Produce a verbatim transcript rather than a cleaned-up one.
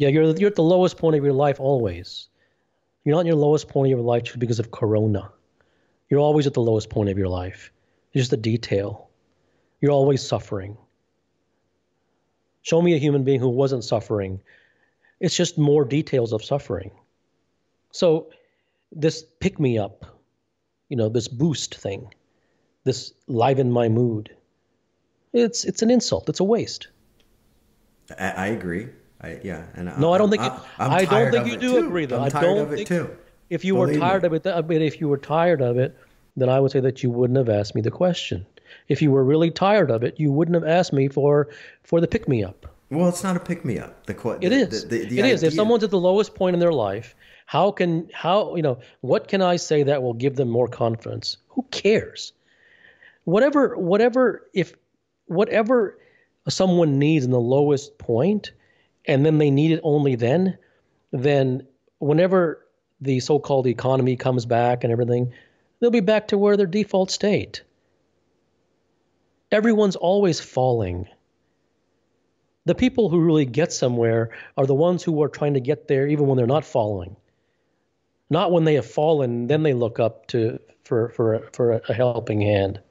Yeah, you're, you're at the lowest point of your life always. You're not in your lowest point of your life because of Corona. You're always at the lowest point of your life. It's just a detail. You're always suffering. Show me a human being who wasn't suffering. It's just more details of suffering. So this pick-me-up, you know, this boost thing, this liven my mood, it's it's an insult. It's a waste. I, I agree. I, yeah. And no, I, I don't think I, I don't think you do agree, though. I'm tired of it too. If you were tired of it, I mean, if you were tired of it, then I would say that you wouldn't have asked me the question. If you were really tired of it, you wouldn't have asked me for for the pick-me-up. Well, it's not a pick-me-up. The, the, it is. The, the, the it is. If someone's at the lowest point in their life, how can how you know what can I say that will give them more confidence? Who cares? Whatever whatever if whatever someone needs in the lowest point, and then they need it only then, then whenever the so-called economy comes back and everything, they'll be back to where their default state. Everyone's always falling. The people who really get somewhere are the ones who are trying to get there even when they're not falling. Not when they have fallen, then they look up to for for, for a helping hand.